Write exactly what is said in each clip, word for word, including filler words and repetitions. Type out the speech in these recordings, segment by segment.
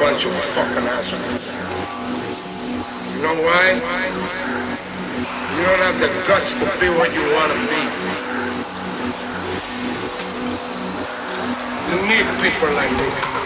bunch of fucking assholes. You know why? You don't have the guts to be what you want to be. You need people like me.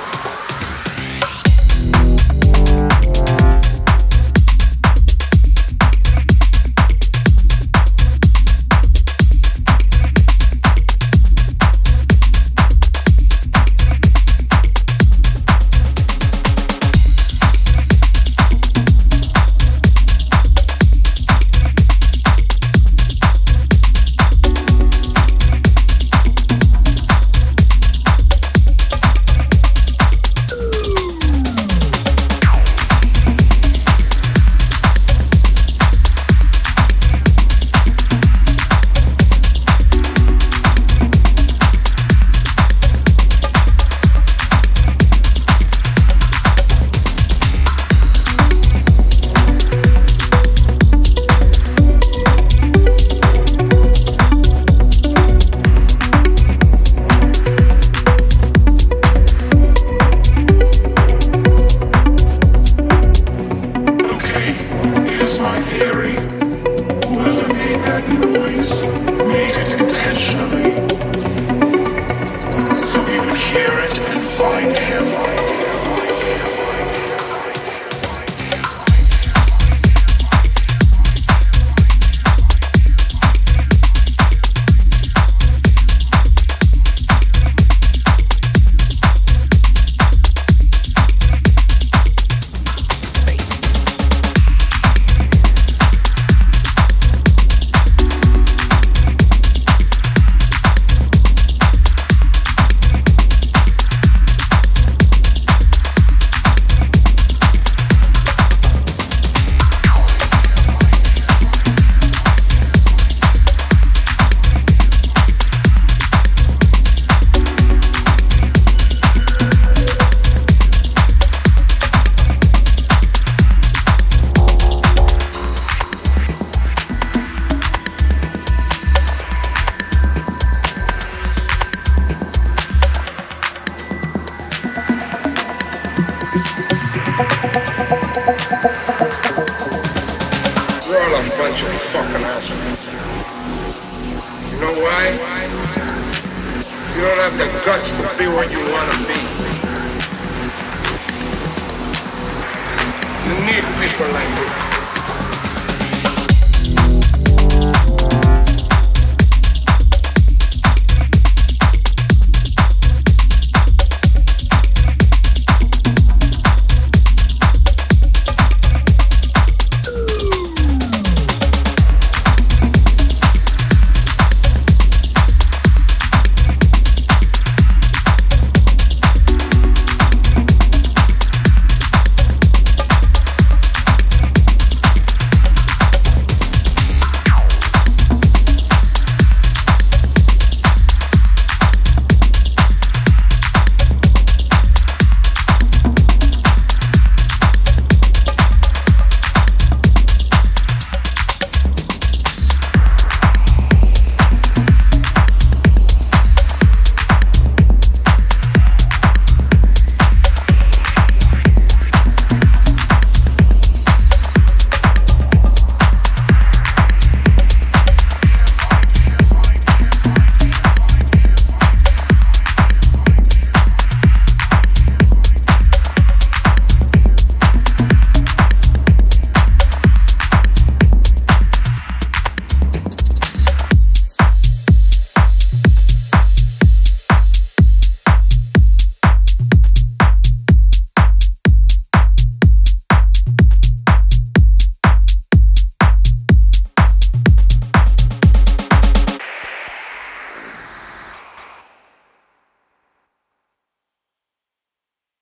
People like this.